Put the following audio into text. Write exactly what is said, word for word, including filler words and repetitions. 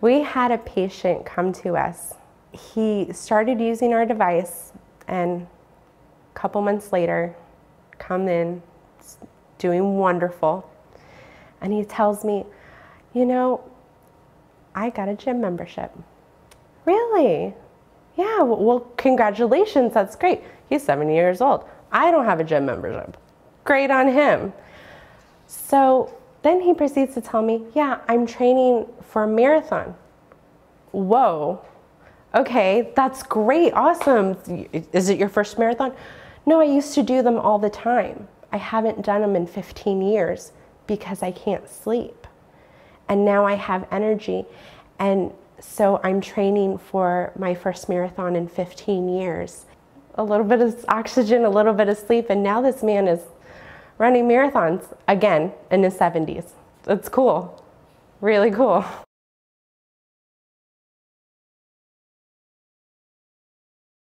We had a patient come to us. He started using our device, and a couple months later, come in, doing wonderful. And he tells me, you know, I got a gym membership. Really? Yeah, well, congratulations, that's great. He's seventy years old. I don't have a gym membership. Great on him. So then he proceeds to tell me, yeah, I'm training for a marathon. Whoa, okay, that's great, awesome. Is it your first marathon? No, I used to do them all the time. I haven't done them in fifteen years because I can't sleep. And now I have energy. And so I'm training for my first marathon in fifteen years. A little bit of oxygen, a little bit of sleep, and now this man is running marathons again in his seventies. It's cool, really cool.